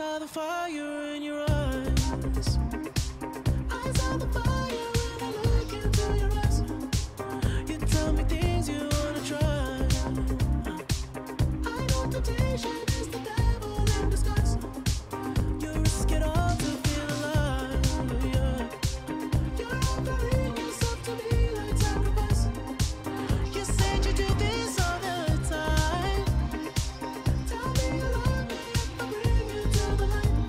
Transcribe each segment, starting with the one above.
saw the fire in your eyes. I saw the fire when I look into your eyes. You tell me things you wanna try. I know temptation is the devil in disguise. You risk it all to feel alive, yeah. You're offering yourself to me like sacrifice. You said you do this all the time. Tell me you love me if I bring you to the light.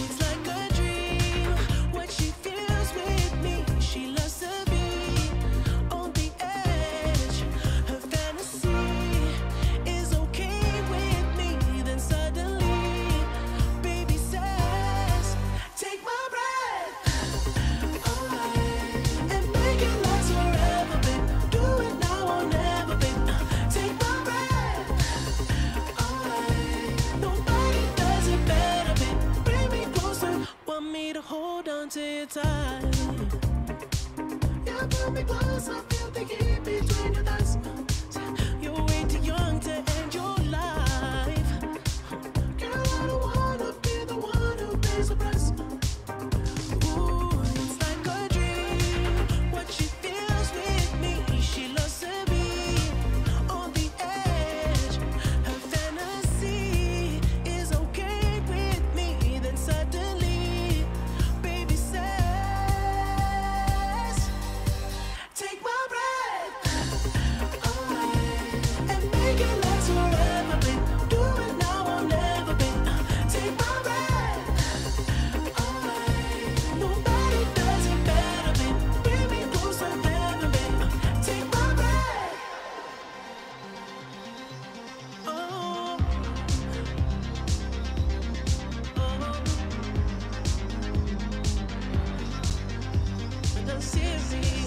It's like a dream when she feels with me. She loves to be on the edge. Her fantasy is okay with me. Then suddenly, baby says, take my breath. And make it last forever, babe. Do it now or never, babe. Take my breath. Nobody does it better, babe. Bring me closer. Want me to hold on to your time. Yeah, pull me close. I feel the heat between your thighs. You're way too young to end your life. Girl, I don't wanna be the one who pays the price. Ooh, it's like a dream. What she feels with me, she loves to be on the edge. Her fantasy is okay with me. Then suddenly, baby says, take my breath. And make it last forever, babe. Do it now or never, babe. Take my breath. Nobody does it better, babe. Bring me closer than ever, babe. Take my breath. Oh, oh. But I'm serious.